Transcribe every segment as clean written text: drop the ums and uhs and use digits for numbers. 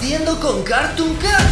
haciendo con Cartoon Cat?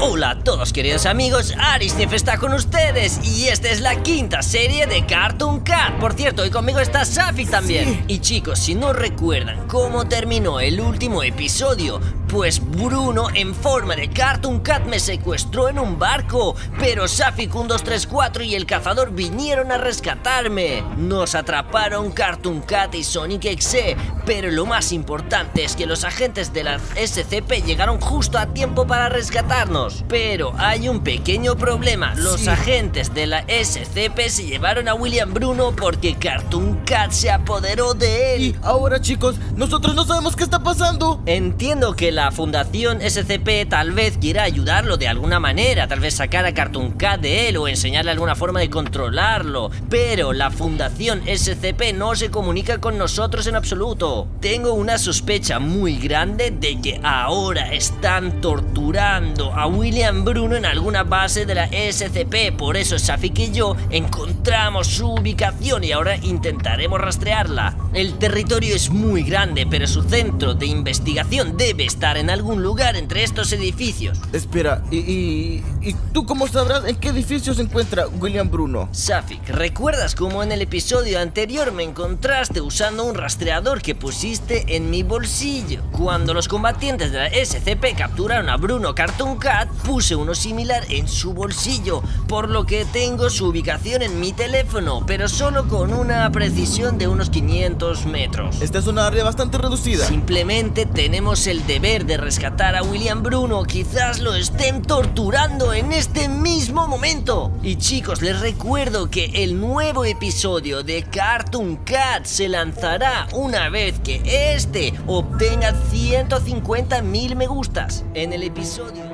Hola a todos, queridos amigos, Arishnev está con ustedes y esta es la quinta serie de Cartoon Cat. Por cierto, hoy conmigo está Safi también. Sí. Y chicos, si no recuerdan cómo terminó el último episodio, pues Bruno en forma de Cartoon Cat me secuestró en un barco, pero Shafik 1234 y el cazador vinieron a rescatarme. Nos atraparon Cartoon Cat y Sonic.exe, pero lo más importante es que los agentes de la SCP llegaron justo a tiempo para rescatarnos. Pero hay un pequeño problema, los agentes de la SCP se llevaron a William Bruno porque Cartoon Cat se apoderó de él. Y ahora, chicos, nosotros no sabemos qué está pasando. Entiendo que la Fundación SCP tal vez quiera ayudarlo de alguna manera, tal vez sacar a Cartoon Cat de él o enseñarle alguna forma de controlarlo, pero la Fundación SCP no se comunica con nosotros en absoluto. Tengo una sospecha muy grande de que ahora están torturando a William Bruno en alguna base de la SCP, por eso Shafik y yo encontramos su ubicación y ahora intentaremos rastrearla. El territorio es muy grande, pero su centro de investigación debe estar en algún lugar entre estos edificios. Espera, ¿y tú cómo sabrás en qué edificio se encuentra William Bruno? Shafik, ¿recuerdas cómo en el episodio anterior me encontraste usando un rastreador que pusiste en mi bolsillo? Cuando los combatientes de la SCP capturaron a Bruno Cartoon Cat, puse uno similar en su bolsillo, por lo que tengo su ubicación en mi teléfono, pero solo con una precisión de unos 500 metros. Esta es una área bastante reducida. Simplemente tenemos el deber de rescatar a William Bruno, quizás lo estén torturando en este mismo momento. Y chicos, les recuerdo que el nuevo episodio de Cartoon Cat se lanzará una vez que este obtenga 150.000 me gustas. En el episodio...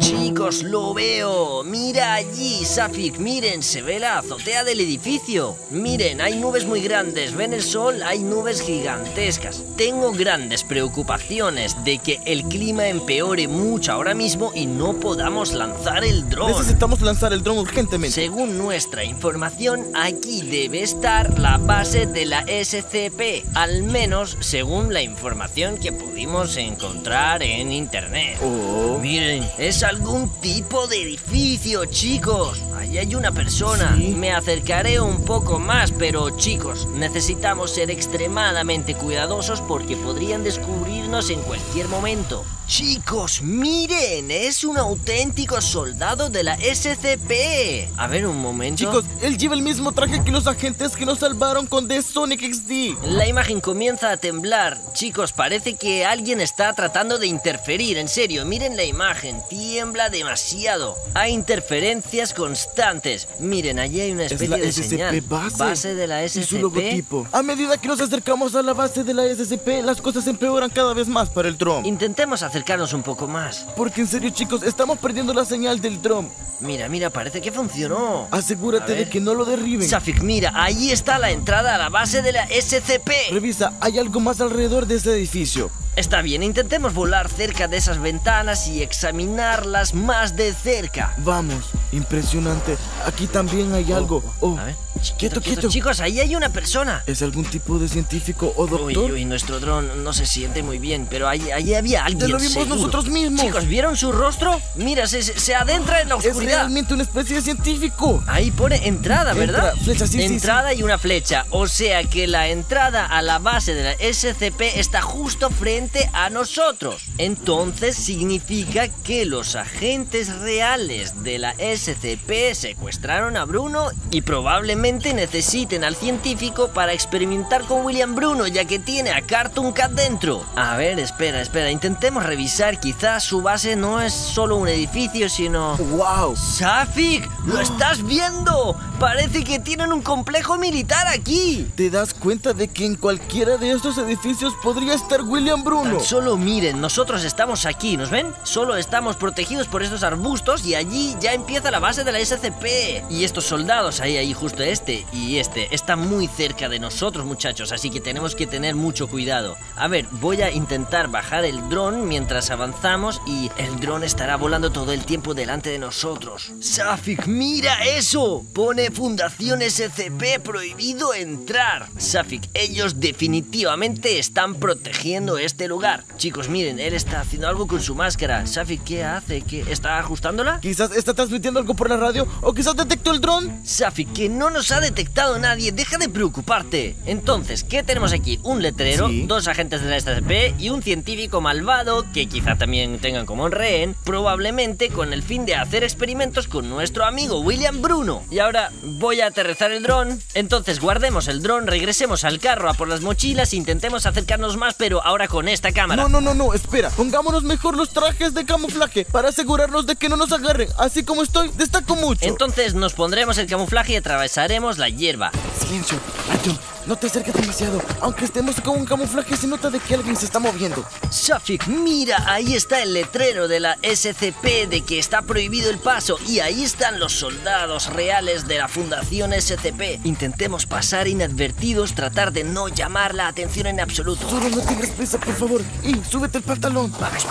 Chicos, lo veo. Mira allí, Shafik. Miren, se ve la azotea del edificio. Miren, hay nubes muy grandes. ¿Ven el sol? Hay nubes gigantescas. Tengo grandes preocupaciones de que el clima empeore mucho ahora mismo y no podamos lanzar el dron. Necesitamos lanzar el dron urgentemente. Según nuestra información, aquí debe estar la base de la SCP. Al menos, según la información que pudimos encontrar en internet. Oh. Miren, esa algún tipo de edificio, chicos. Ahí hay una persona. ¿Sí? Me acercaré un poco más, pero chicos, necesitamos ser extremadamente cuidadosos porque podrían descubrirnos en cualquier momento. Chicos, miren, es un auténtico soldado de la SCP. A ver, un momento. Chicos, él lleva el mismo traje que los agentes que nos salvaron con The Sonic XD. La imagen comienza a temblar. Chicos, parece que alguien está tratando de interferir. En serio, miren la imagen. Tiembla demasiado. Hay interferencias constantes. Miren, allí hay una especie de SCP señal. Base de la SCP. Y su logotipo. A medida que nos acercamos a la base de la SCP, las cosas empeoran cada vez más para el dron. Intentemos hacer acercarnos un poco más. Porque en serio, chicos, estamos perdiendo la señal del dron. Mira, mira, parece que funcionó. Asegúrate de que no lo derriben. Shafik, mira, ahí está la entrada a la base de la SCP. Revisa, hay algo más alrededor de ese edificio. Está bien, intentemos volar cerca de esas ventanas y examinarlas más de cerca. Vamos, impresionante. Aquí también hay algo. A ver. Quieto. Chicos, ahí hay una persona. ¿Es algún tipo de científico o doctor? Uy, nuestro dron no se siente muy bien, pero ahí había alguien. Lo vimos nosotros mismos. Chicos, ¿vieron su rostro? Mira, se adentra en la oscuridad. Es realmente una especie de científico. Ahí pone entrada, ¿verdad? Flecha, sí, entrada. Y una flecha. O sea que la entrada a la base de la SCP está justo frente a nosotros. Entonces significa que los agentes reales de la SCP secuestraron a Bruno y probablemente necesiten al científico para experimentar con William Bruno, ya que tiene a Cartoon Cat dentro. A ver, espera, intentemos revisar. Quizás su base no es solo un edificio, sino... ¡Wow! ¡Shafik! ¡Lo estás viendo! Parece que tienen un complejo militar aquí. ¿Te das cuenta de que en cualquiera de estos edificios podría estar William Bruno? Bruno. Tan solo miren, nosotros estamos aquí, ¿nos ven? Solo estamos protegidos por estos arbustos y allí ya empieza la base de la SCP. Y estos soldados, ahí, justo este y este, están muy cerca de nosotros, muchachos, así que tenemos que tener mucho cuidado. A ver, voy a intentar bajar el dron mientras avanzamos y el dron estará volando todo el tiempo delante de nosotros. Shafik, mira eso. Pone Fundación SCP prohibido entrar. Shafik, ellos definitivamente están protegiendo este lugar. Chicos, miren, él está haciendo algo con su máscara. Shafik, ¿qué hace? ¿Qué? ¿Está ajustándola? Quizás está transmitiendo algo por la radio o quizás detectó el dron. Shafik, que no nos ha detectado nadie. Deja de preocuparte. Entonces, ¿qué tenemos aquí? Un letrero, sí. Dos agentes de la SCP y un científico malvado que quizá también tengan como rehén, probablemente con el fin de hacer experimentos con nuestro amigo William Bruno. Y ahora voy a aterrizar el dron. Entonces guardemos el dron, regresemos al carro a por las mochilas, intentemos acercarnos más, pero ahora con esta cámara. No, espera, pongámonos mejor los trajes de camuflaje para asegurarnos de que no nos agarren. Así como estoy, destaco mucho. Entonces nos pondremos el camuflaje y atravesaremos la hierba. Silencio, Artyom, no te acerques demasiado. Aunque estemos con un camuflaje se nota de que alguien se está moviendo. Shafik, mira, ahí está el letrero de la SCP de que está prohibido el paso. Y ahí están los soldados reales de la Fundación SCP. Intentemos pasar inadvertidos, tratar de no llamar la atención en absoluto. Solo no tengas prisa, por favor. Y súbete el pantalón. Vamos.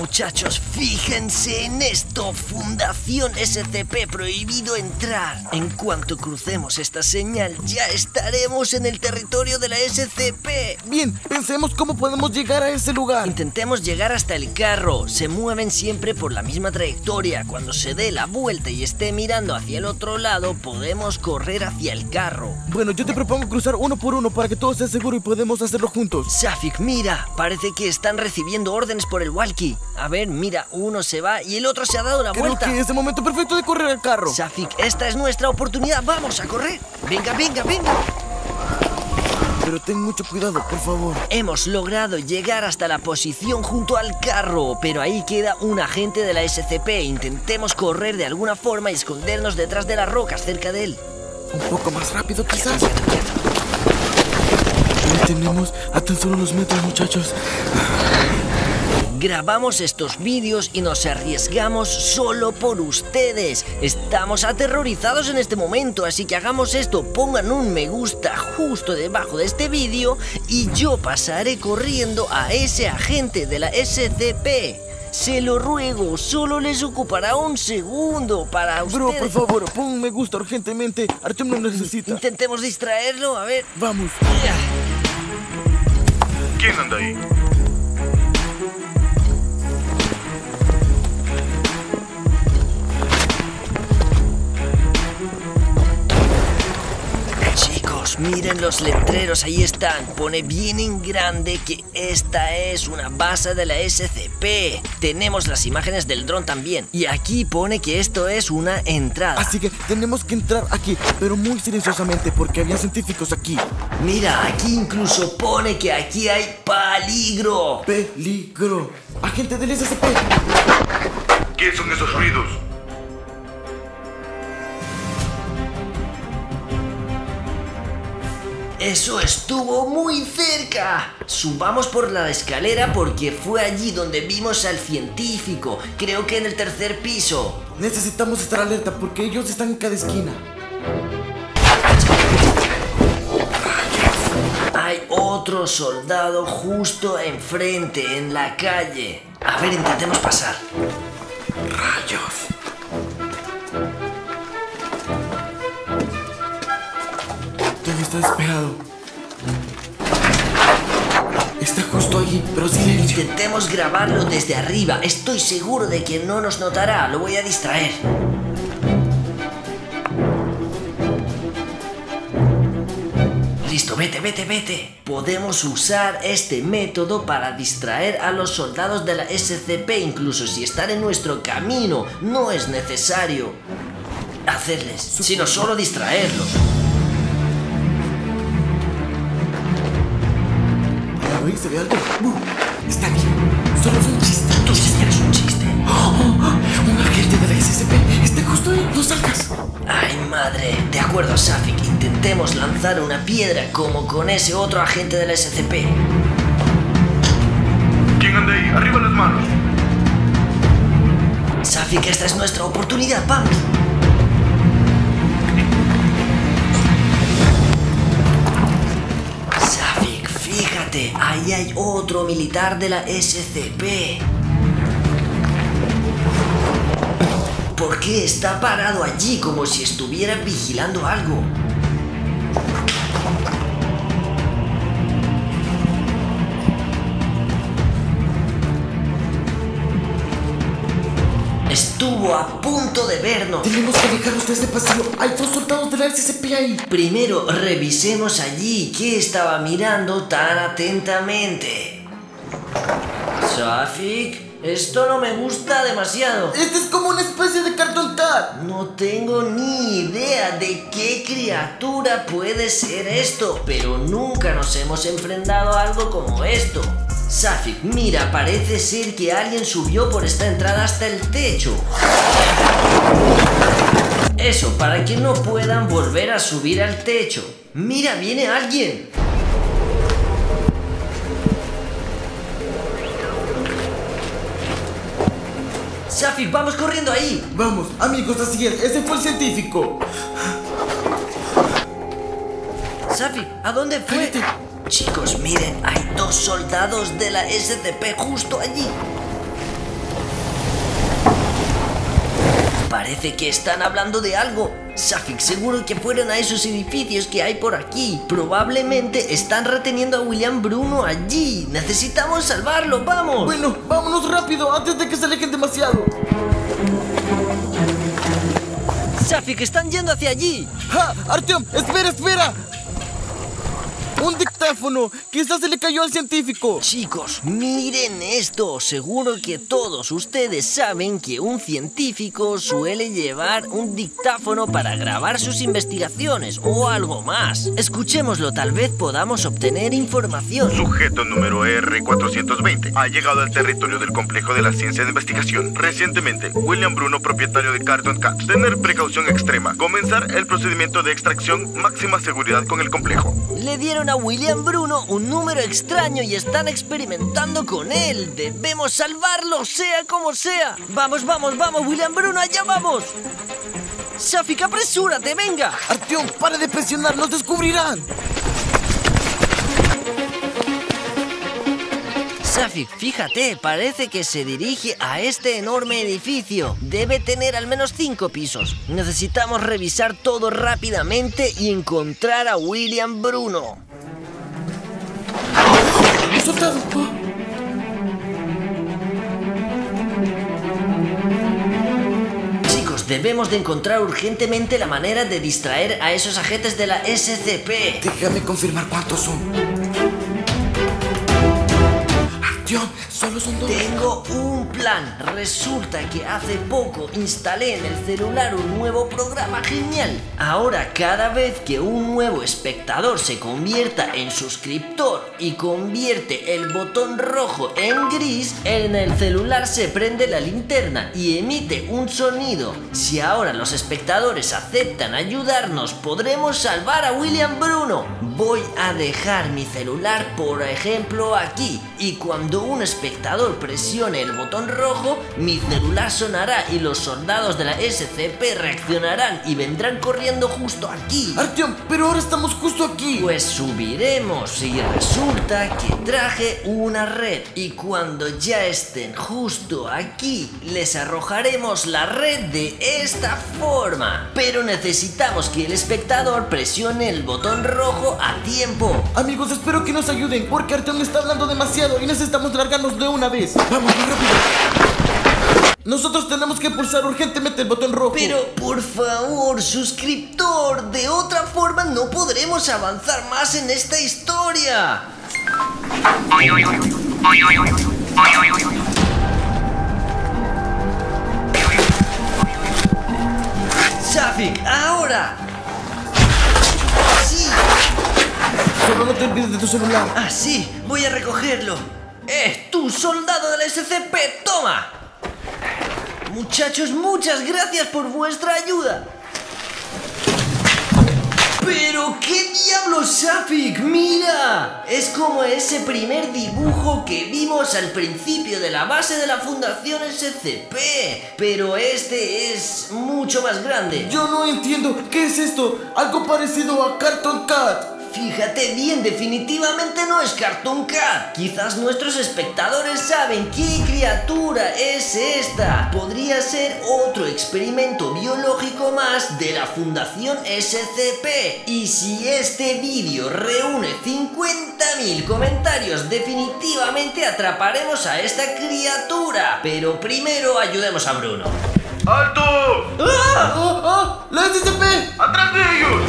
Muchachos, fíjense en esto. Fundación SCP prohibido entrar. En cuanto crucemos esta señal, ya estaremos en el territorio de la SCP. Bien, pensemos cómo podemos llegar a ese lugar. Intentemos llegar hasta el carro. Se mueven siempre por la misma trayectoria. Cuando se dé la vuelta y esté mirando hacia el otro lado, podemos correr hacia el carro. Bueno, yo te propongo cruzar uno por uno para que todo sea seguro y podemos hacerlo juntos. Shafik, mira, parece que están recibiendo órdenes por el walkie. A ver, mira, uno se va y el otro se ha dado la vuelta. Creo que es el momento perfecto de correr al carro. Shafik, esta es nuestra oportunidad. Vamos a correr. Venga. Pero ten mucho cuidado, por favor. Hemos logrado llegar hasta la posición junto al carro, pero ahí queda un agente de la SCP. Intentemos correr de alguna forma y escondernos detrás de las rocas cerca de él. Un poco más rápido, quizás. Lo tenemos a tan solo unos metros, muchachos. Grabamos estos vídeos y nos arriesgamos solo por ustedes. Estamos aterrorizados en este momento, así que hagamos esto. Pongan un me gusta justo debajo de este vídeo y yo pasaré corriendo a ese agente de la SCP. Se lo ruego, solo les ocupará un segundo para ustedes. Bro, por favor, pon un me gusta urgentemente. Artyom lo necesita. Intentemos distraerlo, a ver. Vamos. ¿Quién anda ahí? Miren los letreros, ahí están. Pone bien en grande que esta es una base de la SCP. Tenemos las imágenes del dron también. Y aquí pone que esto es una entrada. Así que tenemos que entrar aquí, pero muy silenciosamente, porque había científicos aquí. Mira, aquí incluso pone que aquí hay peligro. Peligro. Agente del SCP. ¿Qué son esos ruidos? ¡Eso estuvo muy cerca! Subamos por la escalera porque fue allí donde vimos al científico. Creo que en el tercer piso. Necesitamos estar alerta porque ellos están en cada esquina. Hay otro soldado justo enfrente, en la calle. A ver, intentemos pasar. ¡Rayos! Está despejado. Está justo allí, pero silencio. Intentemos grabarlo desde arriba. Estoy seguro de que no nos notará. Lo voy a distraer. Listo, vete. Podemos usar este método para distraer a los soldados de la SCP. Incluso si están en nuestro camino, no es necesario hacerles, sino solo distraerlos. ¿Se ve algo? Está aquí. Solo es un chiste. Tú sí que eres un chiste. Un agente de la SCP está justo ahí. No salgas. Ay, madre. De acuerdo, Shafik. Intenta intentemos lanzar una piedra como con ese otro agente del SCP. ¿Quién anda ahí? ¡Arriba las manos! Safi, que esta es nuestra oportunidad, vamos. Shafik, fíjate, ahí hay otro militar de la SCP. ¿Por qué está parado allí como si estuviera vigilando algo? Estuvo a punto de vernos. Tenemos que dejarnos de este pasillo. Hay dos soldados de la SCP ahí. Primero, revisemos allí qué estaba mirando tan atentamente. Shafik, esto no me gusta demasiado. Este es como una especie de Cartoon Cat. No tengo ni idea de qué criatura puede ser esto, pero nunca nos hemos enfrentado a algo como esto. Shafik, mira, parece ser que alguien subió por esta entrada hasta el techo. Eso, para que no puedan volver a subir al techo. Mira, viene alguien. Shafik, vamos corriendo ahí. Vamos, amigos, así es. Ese fue el científico. Shafik, ¿a dónde fue? Cállate. Chicos, miren, hay dos soldados de la SCP justo allí. Parece que están hablando de algo. Shafik, seguro que fueron a esos edificios que hay por aquí. Probablemente están reteniendo a William Bruno allí. Necesitamos salvarlo, vamos. Bueno, vámonos rápido antes de que se alejen demasiado. Shafik, están yendo hacia allí. ¡Ja! ¡Artyom! ¡Espera, espera! ¡Un dictáfono! ¡Quizás se le cayó al científico! Chicos, miren esto. Seguro que todos ustedes saben que un científico suele llevar un dictáfono para grabar sus investigaciones o algo más. Escuchémoslo, tal vez podamos obtener información. Sujeto número R420 ha llegado al territorio del complejo de la ciencia de investigación. Recientemente, William Bruno, propietario de Cartoon Cat. Tener precaución extrema. Comenzar el procedimiento de extracción. Máxima seguridad con el complejo. Le dieron a William Bruno un número extraño y están experimentando con él. Debemos salvarlo, sea como sea. Vamos, vamos, vamos, William Bruno, allá vamos. Shafik, apresúrate, venga. Artyom, para de presionar, nos descubrirán. Shafik, fíjate, parece que se dirige a este enorme edificio. Debe tener al menos 5 pisos. Necesitamos revisar todo rápidamente y encontrar a William Bruno. Chicos, debemos de encontrar urgentemente la manera de distraer a esos agentes de la SCP. Déjame confirmar cuántos son. Artyom, solo son 2. Tengo un plan. Resulta que hace poco instalé en el celular un nuevo programa genial. Ahora, cada vez que un nuevo espectador se convierta en suscriptor y convierte el botón rojo en gris, en el celular se prende la linterna y emite un sonido. Si ahora los espectadores aceptan ayudarnos, podremos salvar a William Bruno. Voy a dejar mi celular, por ejemplo, aquí, y cuando un espectador presione el botón rojo, mi celular sonará y los soldados de la SCP reaccionarán y vendrán corriendo justo aquí. Artyom, pero ahora estamos justo aquí. Pues subiremos y resulta que traje una red, y cuando ya estén justo aquí les arrojaremos la red de esta forma. Pero necesitamos que el espectador presione el botón rojo a tiempo. Amigos, espero que nos ayuden porque Artyom está hablando demasiado y necesitamos largarnos de una vez. Vamos, rápido. Nosotros tenemos que pulsar urgentemente el botón rojo. Pero, por favor, suscriptor, de otra forma no podremos avanzar más en esta historia. Shafik, ahora. Sí. Solo no te olvides de tu celular. Ah, sí, voy a recogerlo. ¡Tú, soldado del SCP, toma! Muchachos, muchas gracias por vuestra ayuda. ¡Pero qué diablos, Shafik! ¡Mira! Es como ese primer dibujo que vimos al principio de la base de la Fundación SCP. Pero este es mucho más grande. Yo no entiendo. ¿Qué es esto? Algo parecido a Cartoon Cat. Fíjate bien, definitivamente no es Cartoon Cat. Quizás nuestros espectadores saben qué criatura es esta. Podría ser otro experimento biológico más de la Fundación SCP. Y si este vídeo reúne 50.000 comentarios, definitivamente atraparemos a esta criatura. Pero primero ayudemos a Bruno. ¡Alto! ¡Ah! ¡Oh, oh! ¡La SCP! ¡Atrás de ellos!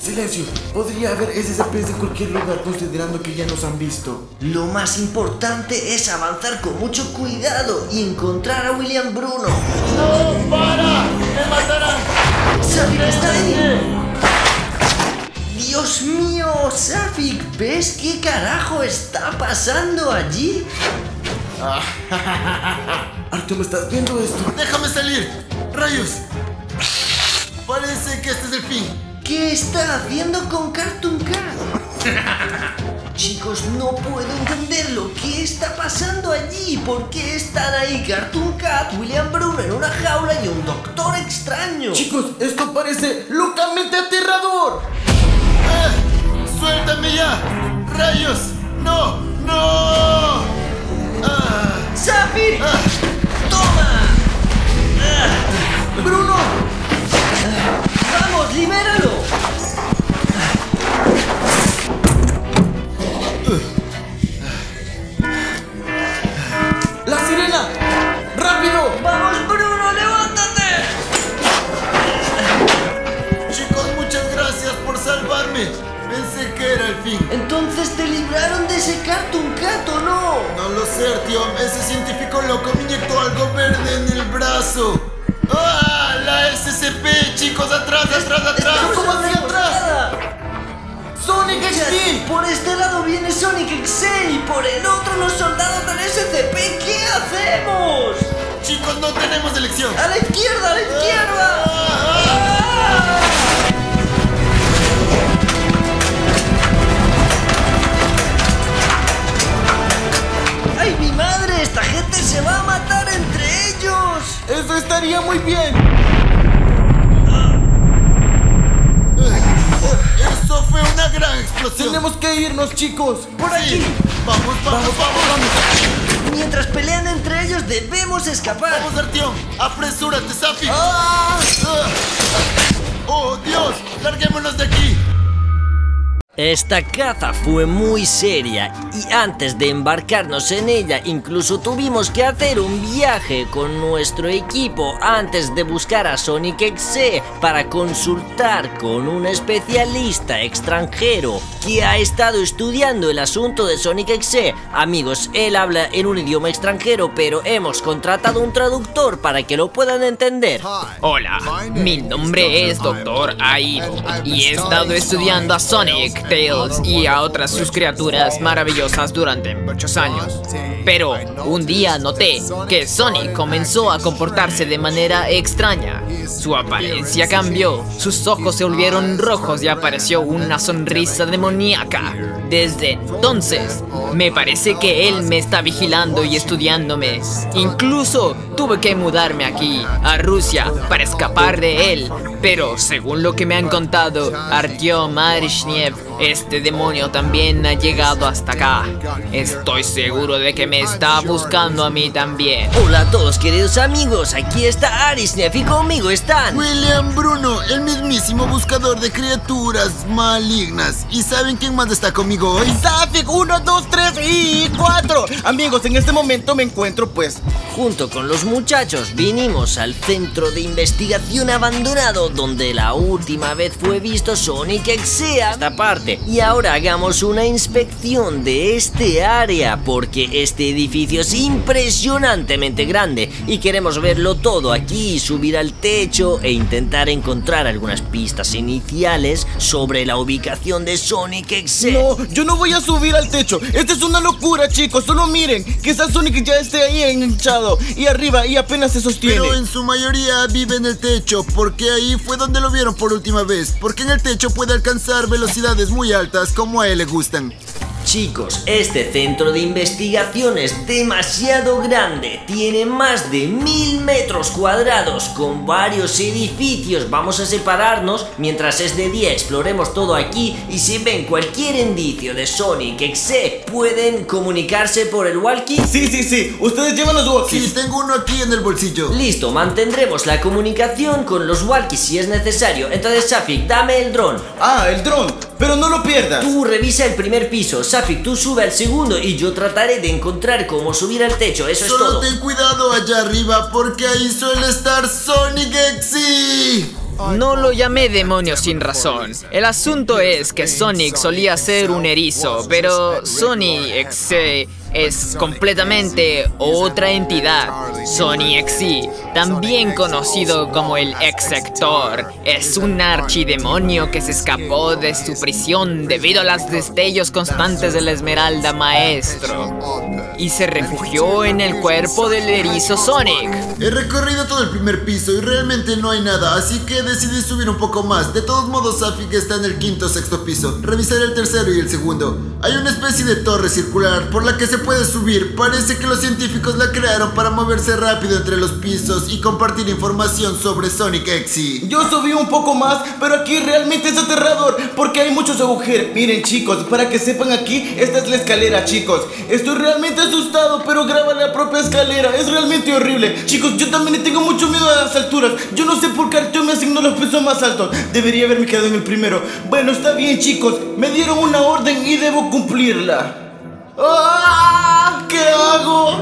Silencio, podría haber SCPs en cualquier lugar considerando que ya nos han visto. Lo más importante es avanzar con mucho cuidado y encontrar a William Bruno. ¡No, para! ¡Me matarán! ¡Shafik está ahí! ¡Dios mío, Shafik! ¿Ves qué carajo está pasando allí? Arthur, ¿me estás viendo esto? ¡Déjame salir! ¡Rayos! Parece que este es el fin. ¿Qué está haciendo con Cartoon Cat? Chicos, no puedo entenderlo. ¿Qué está pasando allí? ¿Por qué están ahí Cartoon Cat, William Bruno en una jaula y un doctor extraño? Chicos, esto parece locamente aterrador. ¡Ah! ¡Suéltame ya! ¡Rayos! ¡No! ¡No! ¡Ah! ¡Safi! ¡Ah! ¡Toma! ¡Ah! ¡Bruno! ¡Ah! ¡Vamos, libéralo! ¡La sirena! ¡Rápido! ¡Vamos, Bruno! ¡Levántate! Chicos, muchas gracias por salvarme. Pensé que era el fin. ¿Entonces te libraron de ese Cartoon Cat o no? No lo sé, tío. Ese científico loco me inyectó algo verde en el brazo. ¡Ah! ¡La SCP, chicos! ¡Atrás, atrás, atrás! ¡Cómo hacia atrás! ¡Sonic.exe! Por este lado viene Sonic.exe y por el otro los soldados del SCP. ¿Qué hacemos? Chicos, no tenemos elección. ¡A la izquierda, a la izquierda! ¡Ah! ¡Ay, mi madre! ¡Esta gente se va a matar entre ellos! ¡Eso estaría muy bien! ¡Eso fue una gran explosión! ¡Tenemos que irnos, chicos! ¡Por aquí! ¡Vamos, vamos, vamos, vamos! Mientras pelean entre ellos, debemos escapar. ¡Vamos, Artión! ¡Apresúrate, Safi! ¡Ah! ¡Oh, Dios! ¡Larguémonos de aquí! Esta caza fue muy seria y antes de embarcarnos en ella incluso tuvimos que hacer un viaje con nuestro equipo antes de buscar a Sonic.exe para consultar con un especialista extranjero que ha estado estudiando el asunto de Sonic.exe. Amigos, él habla en un idioma extranjero, pero hemos contratado un traductor para que lo puedan entender. Hola, mi nombre es Doctor Aido y he estado estudiando a Sonic, Tails y a otras sus criaturas maravillosas durante muchos años. Pero un día noté que Sonic comenzó a comportarse de manera extraña. Su apariencia cambió, sus ojos se volvieron rojos y apareció una sonrisa demoníaca. Desde entonces, me parece que él me está vigilando y estudiándome. Incluso tuve que mudarme aquí, a Rusia, para escapar de él. Pero según lo que me han contado, Artyom, Arishnev, este demonio también ha llegado hasta acá. Estoy seguro de que me está buscando a mí también. Hola a todos, queridos amigos, aquí está Arishnev y conmigo están William Bruno, el mismísimo buscador de criaturas malignas. ¿Y saben quién más está conmigo hoy? Shafik, 1, 2, 3 y 4. Amigos, en este momento me encuentro pues... Junto con los muchachos vinimos al centro de investigación abandonado donde la última vez fue visto Sonic.exe. Esta parte. Y ahora hagamos una inspección de este área porque este edificio es impresionantemente grande y queremos verlo todo aquí, subir al techo e intentar encontrar algunas pistas iniciales sobre la ubicación de Sonic.exe. No, yo no voy a subir al techo. Esta es una locura, chicos. Solo miren, quizás Sonic ya esté ahí enganchado. Y arriba arriba y apenas se sostiene. Pero en su mayoría vive en el techo, porque ahí fue donde lo vieron por última vez, porque en el techo puede alcanzar velocidades muy altas como a él le gustan. Chicos, este centro de investigación es demasiado grande, tiene más de 1000 metros cuadrados con varios edificios. Vamos a separarnos, mientras es de día exploremos todo aquí y si ven cualquier indicio de Sonic.exe, ¿pueden comunicarse por el walkie? Sí, ustedes llevan los walkies. Sí, tengo uno aquí en el bolsillo. Listo, mantendremos la comunicación con los walkies si es necesario. Entonces, Shafik, dame el dron. Ah, el dron, pero no lo pierdas. Tú revisa el primer piso, Safi, tú sube al segundo y yo trataré de encontrar cómo subir al techo, eso es todo. Solo ten cuidado allá arriba porque ahí suele estar Sonic.exe. No lo llamé demonio sin razón. El asunto es que Sonic solía ser un erizo, pero Sonic.exe es completamente otra entidad. Sonic.exe, también conocido como el X-Sector, es un archidemonio que se escapó de su prisión debido a los destellos constantes de la Esmeralda Maestro y se refugió en el cuerpo del erizo Sonic. He recorrido todo el primer piso y realmente no hay nada, así que decidí subir un poco más. De todos modos, Safi, que está en el quinto o sexto piso. Revisaré el tercero y el segundo. Hay una especie de torre circular por la que se puede subir. Parece que los científicos la crearon para moverse rápido entre los pisos y compartir información sobre Sonic.exe. Yo subí un poco más, pero aquí realmente es aterrador porque hay muchos agujeros. Miren, chicos, para que sepan, aquí esta es la escalera, chicos. Estoy realmente asustado, pero graba la propia escalera. Es realmente horrible. Chicos, yo también tengo mucho miedo a las alturas. Yo no sé por qué Artyom me asignó los pisos más altos. Debería haberme quedado en el primero. Bueno, está bien, chicos. Me dieron una orden y debo cumplirla. ¡Ah! ¿Qué hago?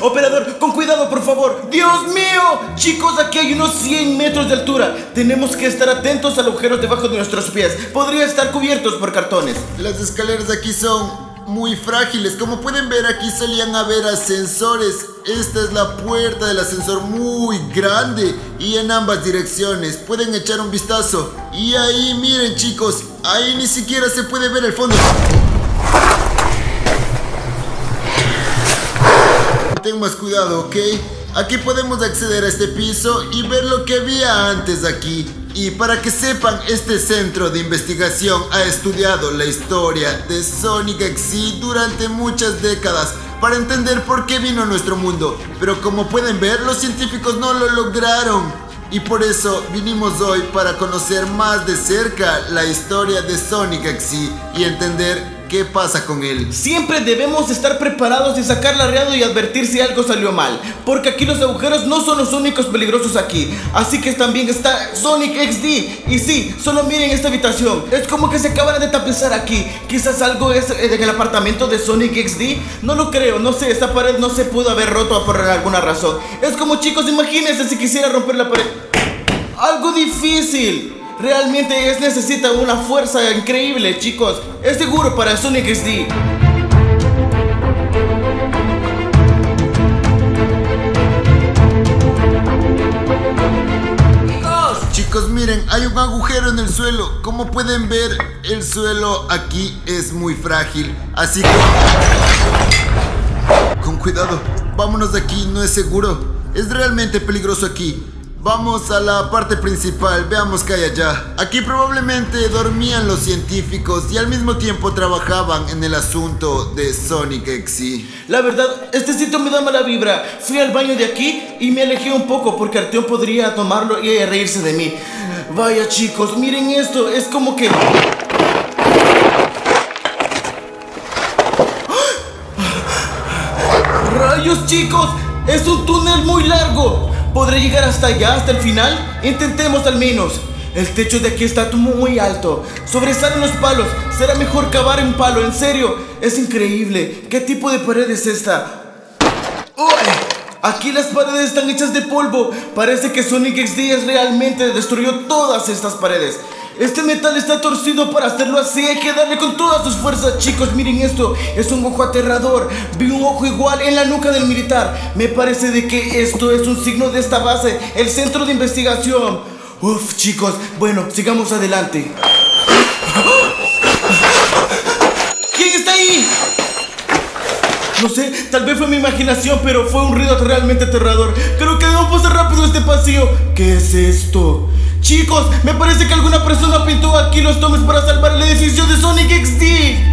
Operador, con cuidado, por favor. ¡Dios mío! Chicos, aquí hay unos 100 metros de altura. Tenemos que estar atentos a los agujeros debajo de nuestros pies. Podrían estar cubiertos por cartones. Las escaleras de aquí son muy frágiles. Como pueden ver, aquí solían haber ascensores. Esta es la puerta del ascensor, muy grande, y en ambas direcciones. Pueden echar un vistazo. Y ahí, miren, chicos, ahí ni siquiera se puede ver el fondo. Ten más cuidado, ¿ok? Aquí podemos acceder a este piso y ver lo que había antes aquí. Y para que sepan, este centro de investigación ha estudiado la historia de Sonic.exe durante muchas décadas para entender por qué vino a nuestro mundo. Pero como pueden ver, los científicos no lo lograron. Y por eso vinimos hoy para conocer más de cerca la historia de Sonic.exe y entender ¿qué pasa con él? Siempre debemos estar preparados y sacar la radio y advertir si algo salió mal, porque aquí los agujeros no son los únicos peligrosos aquí. Así que también está Sonic.exe. Y sí, solo miren esta habitación. Es como que se acaban de tapizar aquí. Quizás algo es en el apartamento de Sonic.exe. No lo creo, no sé, esta pared no se pudo haber roto por alguna razón. Es como, chicos, imagínense si quisiera romper la pared. Algo difícil. Realmente necesita una fuerza increíble, chicos. Es seguro para Sonic.exe. Chicos, miren, hay un agujero en el suelo. Como pueden ver, el suelo aquí es muy frágil. Así que con cuidado, vámonos de aquí, no es seguro. Es realmente peligroso aquí. Vamos a la parte principal, veamos qué hay allá. Aquí probablemente dormían los científicos y al mismo tiempo trabajaban en el asunto de Sonic.exe. La verdad, este sitio me da mala vibra. Fui al baño de aquí y me alejé un poco porque Artyom podría tomarlo y reírse de mí. Vaya, chicos, miren esto, es como que... ¡Rayos, chicos! ¡Es un túnel muy largo! ¿Podré llegar hasta allá, hasta el final? Intentemos al menos. El techo de aquí está muy alto. Sobresalen los palos. Será mejor cavar en palo, en serio. Es increíble. ¿Qué tipo de pared es esta? ¡Uy! Aquí las paredes están hechas de polvo. Parece que Sonic.exe realmente destruyó todas estas paredes. Este metal está torcido para hacerlo así. Hay que darle con todas sus fuerzas, chicos. Miren esto, es un ojo aterrador. Vi un ojo igual en la nuca del militar. Me parece de que esto es un signo de esta base, el centro de investigación. Uf, chicos, bueno, sigamos adelante. ¿Quién está ahí? No sé, tal vez fue mi imaginación, pero fue un ruido realmente aterrador. Creo que debemos pasar rápido este pasillo. ¿Qué es esto? Chicos, me parece que alguna persona pintó aquí los tomes para salvar el edificio de Sonic.exe.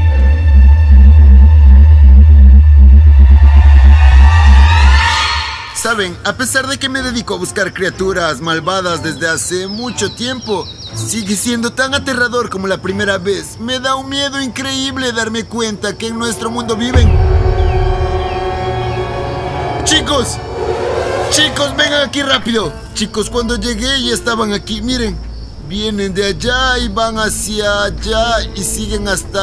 Saben, a pesar de que me dedico a buscar criaturas malvadas desde hace mucho tiempo, sigue siendo tan aterrador como la primera vez. Me da un miedo increíble darme cuenta que en nuestro mundo viven... ¡Chicos! ¡Chicos, vengan aquí rápido! Chicos, cuando llegué ya estaban aquí, miren. Vienen de allá y van hacia allá y siguen hasta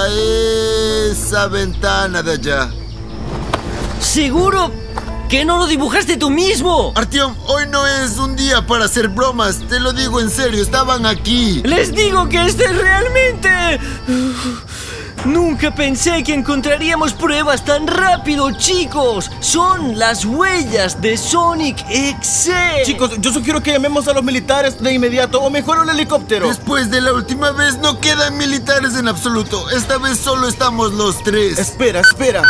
esa ventana de allá. ¿Seguro? ¿Qué no lo dibujaste tú mismo? Artyom, hoy no es un día para hacer bromas. Te lo digo en serio, estaban aquí. Les digo que este es realmente... Nunca pensé que encontraríamos pruebas tan rápido, chicos. Son las huellas de Sonic.exe. Chicos, yo sugiero que llamemos a los militares de inmediato, o mejor un helicóptero. Después de la última vez no quedan militares en absoluto. Esta vez solo estamos los tres. Espera, espera.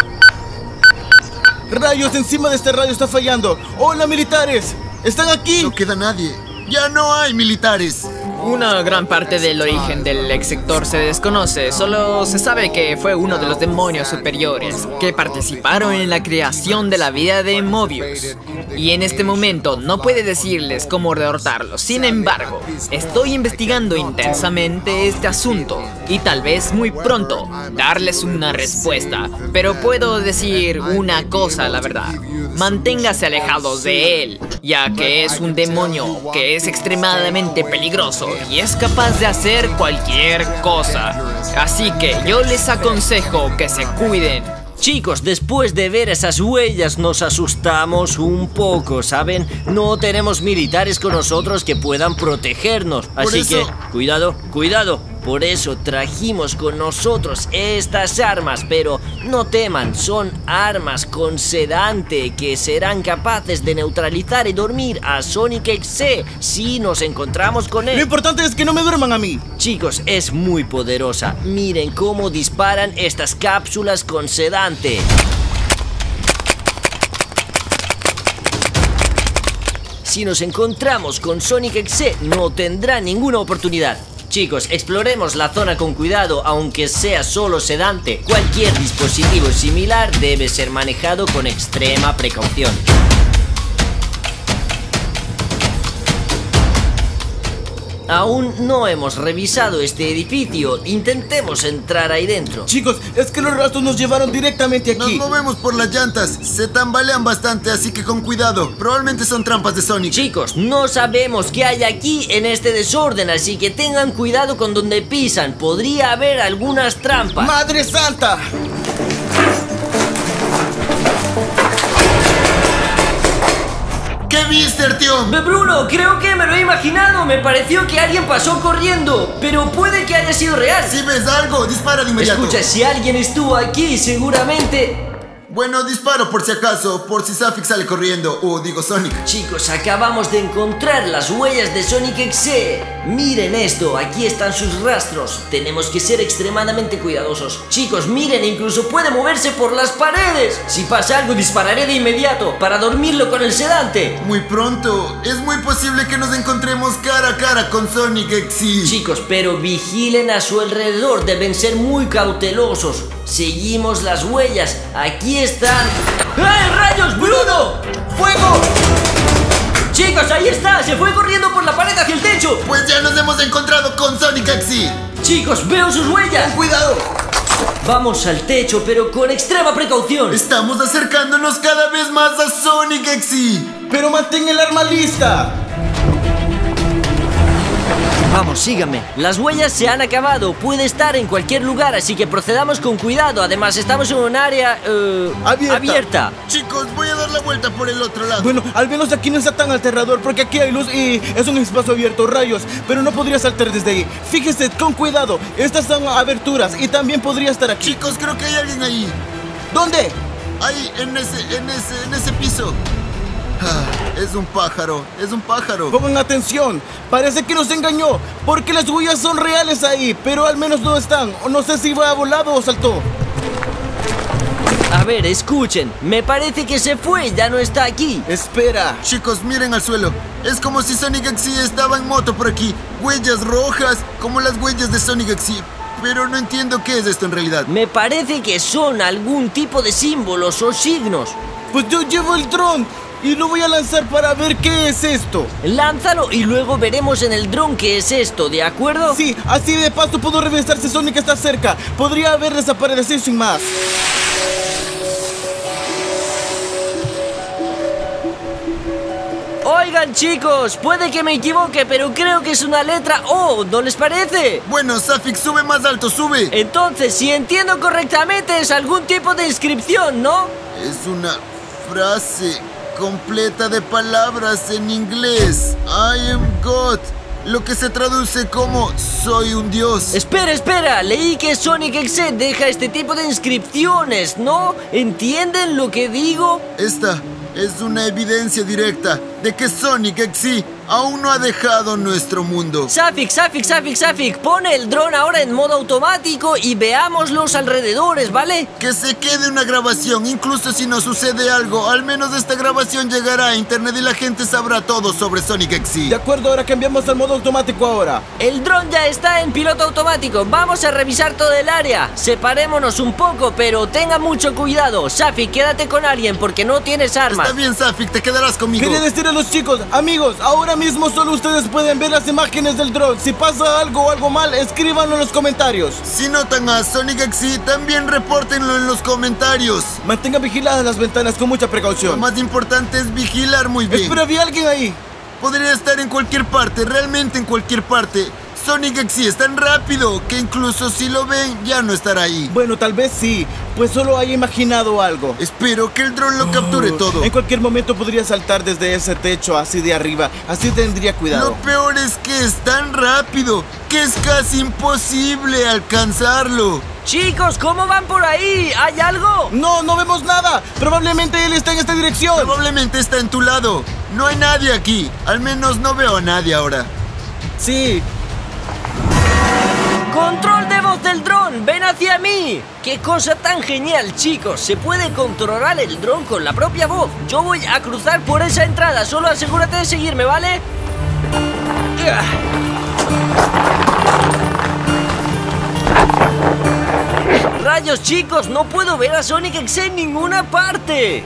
Rayos, encima de este radio está fallando. ¡Hola, militares! ¿Están aquí? No queda nadie. ¡Ya no hay militares! Una gran parte del origen del X-Sector se desconoce. Solo se sabe que fue uno de los demonios superiores que participaron en la creación de la vida de Mobius. Y en este momento no puede decirles cómo derrotarlo. Sin embargo, estoy investigando intensamente este asunto y tal vez muy pronto darles una respuesta. Pero puedo decir una cosa, la verdad. Manténgase alejados de él, ya que es un demonio que es extremadamente peligroso y es capaz de hacer cualquier cosa. Así que yo les aconsejo que se cuiden. Chicos, después de ver esas huellas nos asustamos un poco, ¿saben? No tenemos militares con nosotros que puedan protegernos, así que cuidado, cuidado. Por eso trajimos con nosotros estas armas, pero no teman, son armas con sedante que serán capaces de neutralizar y dormir a Sonic.exe si nos encontramos con él. Lo importante es que no me duerman a mí. Chicos, es muy poderosa. Miren cómo disparan estas cápsulas con sedante. Si nos encontramos con Sonic.exe, no tendrá ninguna oportunidad. Chicos, exploremos la zona con cuidado, aunque sea solo sedante. Cualquier dispositivo similar debe ser manejado con extrema precaución. Aún no hemos revisado este edificio. Intentemos entrar ahí dentro. Chicos, es que los rastros nos llevaron directamente aquí. Nos movemos por las llantas. Se tambalean bastante, así que con cuidado. Probablemente son trampas de Sonic. Chicos, no sabemos qué hay aquí en este desorden, así que tengan cuidado con donde pisan. Podría haber algunas trampas. ¡Madre santa! ¿Qué viste, Artyom? Bruno, creo que me lo he imaginado. Me pareció que alguien pasó corriendo, pero puede que haya sido real. Si ves algo, dispara de inmediato. Escucha, si alguien estuvo aquí, seguramente... Bueno, disparo por si acaso, por si Safik sale corriendo, o digo Sonic. Chicos, acabamos de encontrar las huellas de Sonic.exe. Miren esto, aquí están sus rastros. Tenemos que ser extremadamente cuidadosos. Chicos, miren, incluso puede moverse por las paredes. Si pasa algo, dispararé de inmediato para dormirlo con el sedante. Muy pronto, es muy posible que nos encontremos cara a cara con Sonic.exe. Chicos, pero vigilen a su alrededor, deben ser muy cautelosos. Seguimos las huellas, aquí están. ¡Eh, rayos, Bruno! ¡Fuego! Chicos, ahí está, se fue corriendo por la pared hacia el techo. Pues ya nos hemos encontrado con Sonic.exe. Chicos, veo sus huellas. Ten cuidado. Vamos al techo, pero con extrema precaución. Estamos acercándonos cada vez más a Sonic.exe. Pero mantén el arma lista. Vamos, síganme. Las huellas se han acabado. Puede estar en cualquier lugar, así que procedamos con cuidado. Además, estamos en un área... abierta. Chicos, voy a dar la vuelta por el otro lado. Bueno, al menos aquí no está tan aterrador, porque aquí hay luz y es un espacio abierto, rayos. Pero no podría saltar desde ahí. Fíjese, con cuidado. Estas son aberturas y también podría estar aquí. Chicos, creo que hay alguien ahí. ¿Dónde? Ahí, en ese piso. Es un pájaro, es un pájaro. Pongan atención, parece que nos engañó, porque las huellas son reales ahí, pero al menos no están. No sé si va volado o saltó. A ver, escuchen, me parece que se fue, ya no está aquí. Espera, chicos, miren al suelo. Es como si Sonic.exe estaba en moto por aquí. Huellas rojas, como las huellas de Sonic.exe. Pero no entiendo qué es esto en realidad. Me parece que son algún tipo de símbolos o signos. Pues yo llevo el dron y lo voy a lanzar para ver qué es esto. Lánzalo y luego veremos en el dron qué es esto, ¿de acuerdo? Sí, así de paso puedo revisar si Sonic está cerca. Podría haber desaparecido sin más. Oigan chicos, puede que me equivoque, pero creo que es una letra O, ¿no les parece? Bueno, Safik, sube más alto, sube. Entonces, si entiendo correctamente, es algún tipo de inscripción, ¿no? Es una frase completa de palabras en inglés. I am God. Lo que se traduce como soy un dios. Espera, espera, leí que Sonic.exe deja este tipo de inscripciones, ¿no? ¿Entienden lo que digo? Esta es una evidencia directa de que Sonic.exe aún no ha dejado nuestro mundo. Safik, pone el dron ahora en modo automático y veamos los alrededores, ¿vale? Que se quede una grabación, incluso si no sucede algo. Al menos esta grabación llegará a internet y la gente sabrá todo sobre Sonic.exe. De acuerdo, ahora cambiamos al modo automático ahora. El dron ya está en piloto automático. Vamos a revisar todo el área. Separémonos un poco, pero tenga mucho cuidado. Safik, quédate con alguien porque no tienes armas. Está bien, Safik, te quedarás conmigo. Quería decir a los chicos, amigos, ahora mismo solo ustedes pueden ver las imágenes del dron. Si pasa algo o algo mal, escríbanlo en los comentarios. Si notan a Sonic.exe, también repórtenlo en los comentarios. Mantengan vigiladas las ventanas con mucha precaución. Lo más importante es vigilar muy bien. Espera, vi a alguien ahí. Podría estar en cualquier parte, realmente en cualquier parte. Sonic.exe es tan rápido que incluso si lo ven ya no estará ahí. Bueno, tal vez sí, pues solo haya imaginado algo. Espero que el dron lo capture todo. En cualquier momento podría saltar desde ese techo así de arriba, así tendría cuidado. Lo peor es que es tan rápido que es casi imposible alcanzarlo. Chicos, ¿cómo van por ahí? ¿Hay algo? No, no vemos nada. Probablemente él está en esta dirección. Probablemente está en tu lado. No hay nadie aquí, al menos no veo a nadie ahora. Sí. ¡Control de voz del dron! ¡Ven hacia mí! ¡Qué cosa tan genial, chicos! Se puede controlar el dron con la propia voz. Yo voy a cruzar por esa entrada. Solo asegúrate de seguirme, ¿vale? ¡Rayos, chicos! ¡No puedo ver a Sonic.exe en ninguna parte!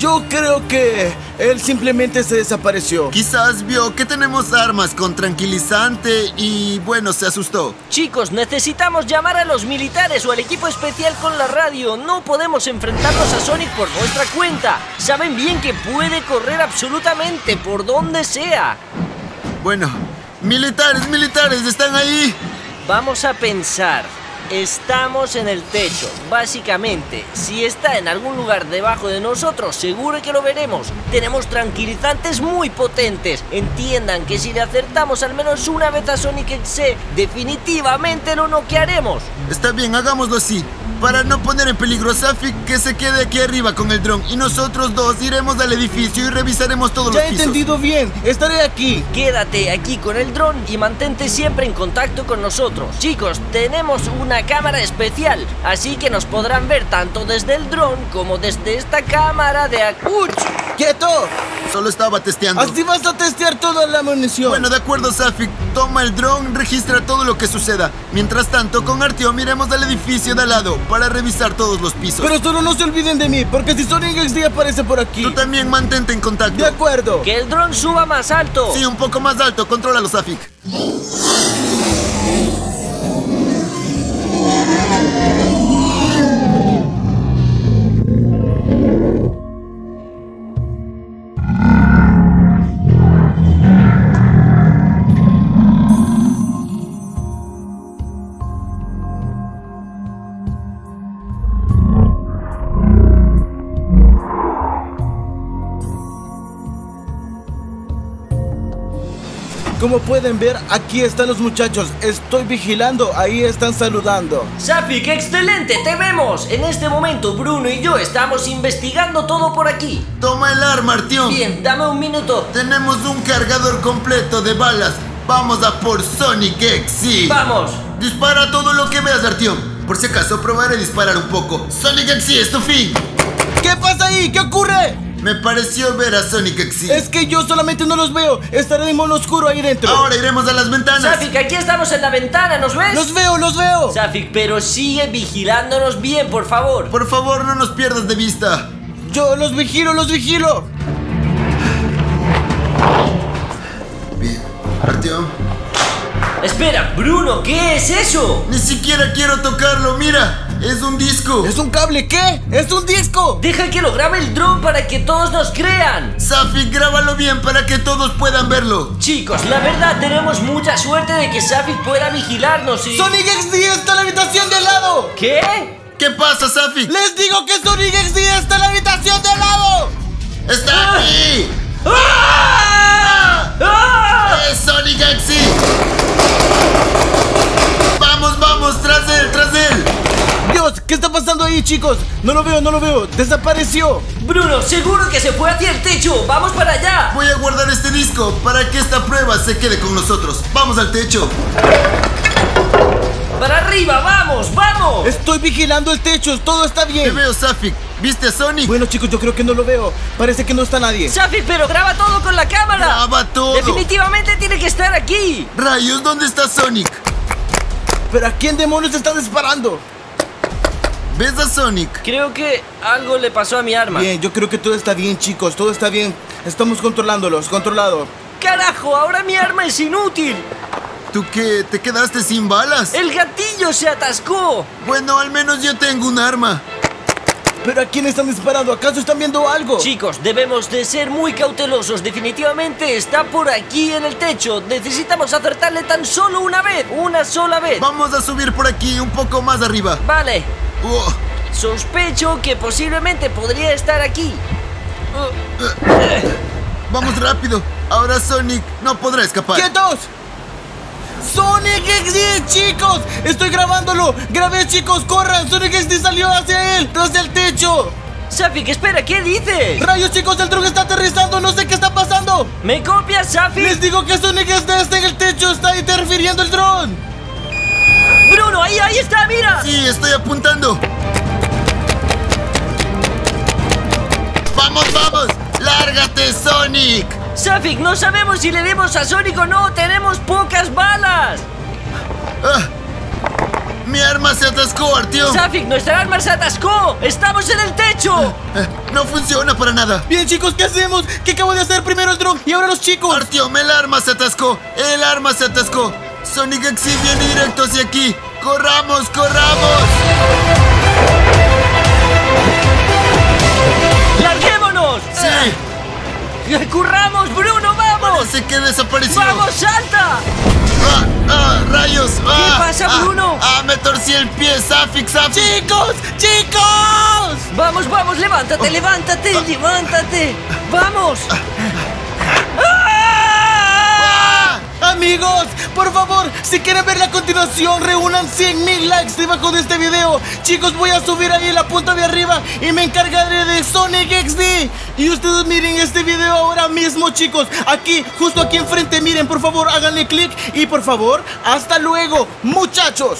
Yo creo que él simplemente se desapareció. Quizás vio que tenemos armas con tranquilizante y bueno, se asustó. Chicos, necesitamos llamar a los militares o al equipo especial con la radio. No podemos enfrentarnos a Sonic por nuestra cuenta. Saben bien que puede correr absolutamente por donde sea. Bueno, militares, ¿están ahí? Vamos a pensar. Estamos en el techo, básicamente. Si está en algún lugar debajo de nosotros, seguro que lo veremos. Tenemos tranquilizantes muy potentes. Entiendan que si le acertamos al menos una vez a Sonic.exe, definitivamente lo noquearemos. Está bien, hagámoslo así. Para no poner en peligro a Safik, que se quede aquí arriba con el dron. Y nosotros dos iremos al edificio y revisaremos todos los pisos. Ya he entendido bien, estaré aquí. Quédate aquí con el dron y mantente siempre en contacto con nosotros. Chicos, tenemos una cámara especial, así que nos podrán ver tanto desde el dron como desde esta cámara de ¡uch! ¡Quieto! Solo estaba testeando. Así vas a testear toda la munición. Bueno, de acuerdo, Safik. Toma el dron, registra todo lo que suceda. Mientras tanto, con Artyom iremos al edificio de al lado para revisar todos los pisos. Pero solo no se olviden de mí, porque si Sonic.exe aparece por aquí, tú también mantente en contacto. De acuerdo. Que el dron suba más alto. Sí, un poco más alto. Contrólalo, Safik. Como pueden ver, aquí están los muchachos. Estoy vigilando, ahí están saludando. Safik, excelente, te vemos. En este momento Bruno y yo estamos investigando todo por aquí. Toma el arma, Artyom. Bien, dame un minuto. Tenemos un cargador completo de balas. Vamos a por Sonic.exe. Vamos. Dispara todo lo que veas, Artyom. Por si acaso probaré a disparar un poco. Sonic.exe es tu fin. ¿Qué pasa ahí? ¿Qué ocurre? Me pareció ver a Sonic.exe. Es que yo solamente no los veo. Estaré en mono oscuro ahí dentro. Ahora iremos a las ventanas. Shafik, aquí estamos en la ventana, ¿nos ves? Los veo, los veo. Shafik, pero sigue vigilándonos bien, por favor. Por favor, no nos pierdas de vista. Yo los vigilo, los vigilo. Bien, partió. Espera, Bruno, ¿qué es eso? Ni siquiera quiero tocarlo, mira. ¡Es un disco! ¡Es un cable! ¿Qué? ¡Es un disco! ¡Deja que lo grabe el dron para que todos nos crean! Safi, grábalo bien para que todos puedan verlo. Chicos, la verdad tenemos mucha suerte de que Safi pueda vigilarnos y... ¡Sonic.exe está en la habitación de al lado! ¿Qué? ¿Qué pasa, Safi? ¡Les digo que Sonic.exe está en la habitación de al lado! ¡Está aquí! ¡Es Sonic.exe! ¡Vamos, vamos! ¡Tras él, tras él! Dios, ¿qué está pasando ahí, chicos? No lo veo, no lo veo. Desapareció. Bruno, seguro que se fue hacia el techo. Vamos para allá. Voy a guardar este disco para que esta prueba se quede con nosotros. Vamos al techo. Para arriba, vamos, vamos. Estoy vigilando el techo, todo está bien. Te veo, Shafik. ¿Viste a Sonic? Bueno, chicos, yo creo que no lo veo. Parece que no está nadie. Shafik, pero graba todo con la cámara. Graba todo. Definitivamente tiene que estar aquí. Rayos, ¿dónde está Sonic? ¿Pero a quién demonios está disparando? ¿Ves a Sonic? Creo que algo le pasó a mi arma. Bien, yo creo que todo está bien, chicos, todo está bien. Estamos controlándolos, controlado. ¡Carajo! ¡Ahora mi arma es inútil! ¿Tú qué? ¿Te quedaste sin balas? ¡El gatillo se atascó! Bueno, al menos yo tengo un arma. ¿Pero a quién están disparando? ¿Acaso están viendo algo? Chicos, debemos de ser muy cautelosos. Definitivamente está por aquí en el techo. Necesitamos acertarle tan solo una vez. Una sola vez. Vamos a subir por aquí, un poco más arriba. Vale. Sospecho que posiblemente podría estar aquí. Vamos rápido. Ahora Sonic no podrá escapar. ¡Quietos! ¡Sonic.exe, chicos! ¡Estoy grabándolo! ¡Grabé, chicos! ¡Corran! ¡Sonic.exe salió hacia él! ¡Tras el techo! Shafik, espera, ¿qué dices? ¡Rayos, chicos! ¡El dron está aterrizando! ¡No sé qué está pasando! ¿Me copias, Shafik? ¡Les digo que Sonic.exe está en el techo! ¡Está interfiriendo el dron! ¡Bruno, ahí, ahí está! ¡Mira! Sí, estoy apuntando. ¡Vamos, vamos! ¡Lárgate, Sonic! Shafik, no sabemos si le demos a Sonic o no. ¡Tenemos pocas balas! Ah, ¡mi arma se atascó, Artyom! Shafik, nuestra arma se atascó. ¡Estamos en el techo! No funciona para nada. Bien, chicos, ¿qué hacemos? ¿Qué acabo de hacer? Primero el drone y ahora los chicos. Artyom, el arma se atascó. El arma se atascó. Sonic.exe viene directo hacia aquí. ¡Corramos, corramos! ¡Larguémonos! ¡Sí! ¡Corramos, Bruno, vamos! Parece que desapareció. ¡Vamos, salta! ¡Rayos! ¿Qué pasa, Bruno? ¡Me torcí el pie! ¡Shafik, Shafik! ¡Chicos, chicos! ¡Vamos, vamos! ¡Levántate, levántate, levántate! ¡Vamos! Amigos, por favor, si quieren ver la continuación, reúnan 100.000 likes debajo de este video. Chicos, voy a subir ahí la punta de arriba y me encargaré de Sonic.exe. Y ustedes miren este video ahora mismo, chicos. Aquí, justo aquí enfrente, miren, por favor, háganle clic. Y por favor, hasta luego, muchachos.